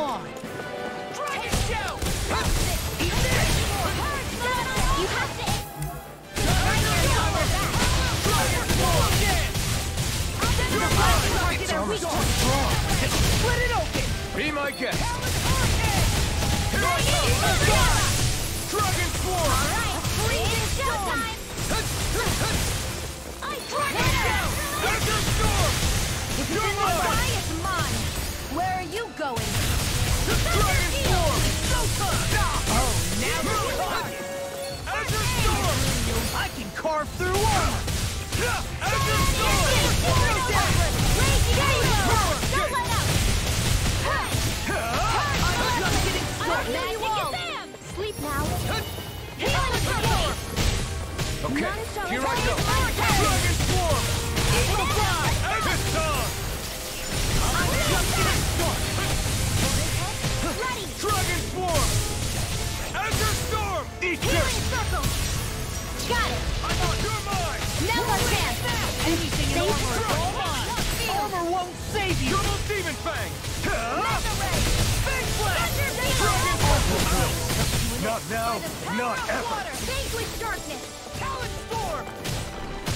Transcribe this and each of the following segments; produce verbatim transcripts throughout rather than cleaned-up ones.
on! Dragon show! Eat this! You have to... Dragon Swarm! Dragon Swarm! Let it open! Be my guest! Dragon Swarm! Alright, freeze it showtime! I Dragon Storm! If you didn't mine! Where are you going? The Dragon Swarm! It's so tough! Oh, now we're on! Azure Storm! I can carve through one! Azure Storm! Don't let up! I'm not getting stuck! Magic is them! Sleep now! Okay, here I go! Dragon Swarm! Evil Fly! Azure Storm! Dragon Swarm! Azure Storm! Eat this! Circle! Got it! I'm on your mind! Now I can! Anything in armor! Armor won't save you! Double Demon Fang! Let's array! Fang Flash! Dragon Swarm! Not now, not ever! Face with darkness! Talon Storm!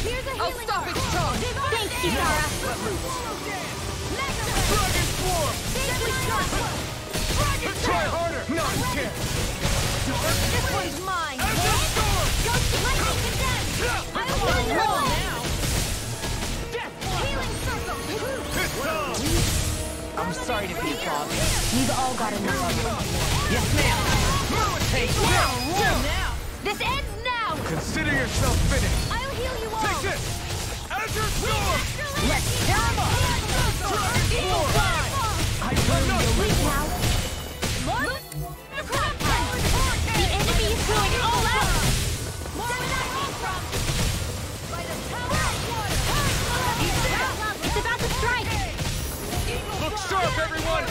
Here's a healing arm! I'll stop its charge! Thank you, Dara! Dragon Swarm! Face with darkness! Let's try harder! Not a chance! This one's mine! Azure Storm! Go to my second death! I will win them all! Healing circle! This time! I'm sorry to be Bob. We've all got enough of it. Yes, ma'am! Take now! Now! This ends now! Consider yourself finished! I'll heal you all! Take this! Azure Storm! Let's come on! Dragon Swarm! I will not now! Look! Look. The enemy is going all out! Where did I come from? By the power of water! It's about, it's about to strike! Look sharp, everyone!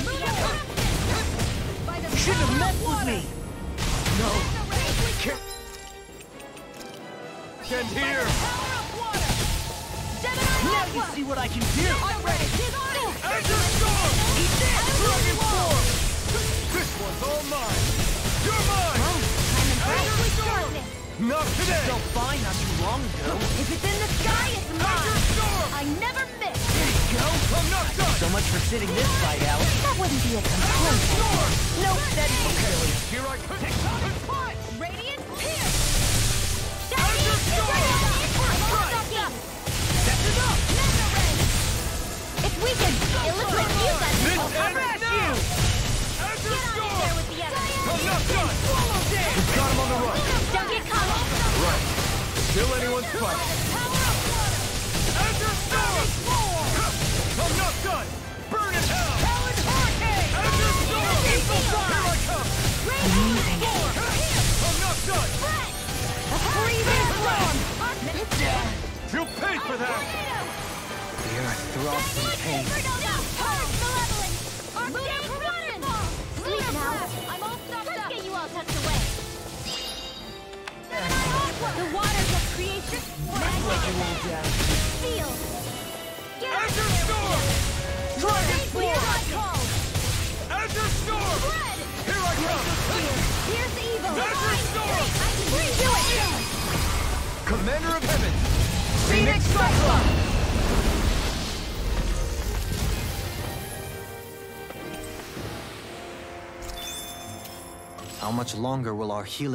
You shouldn't have messed with me! No! Can't... Stand here! Now you see what I can do! I'm ready! Azure Storm! Eat this! Dragon Swarm! This one's all mine! You're mine! Oh, Azure Storm! Not today! So fine not too long ago! If it's in the sky, it's mine! Azure Storm! I never miss! There you go! I'm not done! So much for sitting this fight out! That wouldn't be a complaint! Azure Storm! Nope, that's okay! Here I come! TikTok and punch! Radiant Pierce! Azure Storm! That's enough! If we can illustrate you, let's crush you! I'm not done! We've got him on the run! Don't get caught! Right. Kill anyone's fight! Azure Storm! I'm not done! Burn it out! Talon Hurricane! Azure Storm! Here I come! I'm not done! Breathing storm! You'll pay for that! The earth throbs in pain. I'm all stuffed up. Let's get you all tucked away. The Waters of Creation Steel. Azure Storm! Dragon Swarm! Azure Storm! Here I come! Here's the evil! Azure Storm! I can do it! Commander of Heaven! Phoenix Cyclone! How much longer will our healing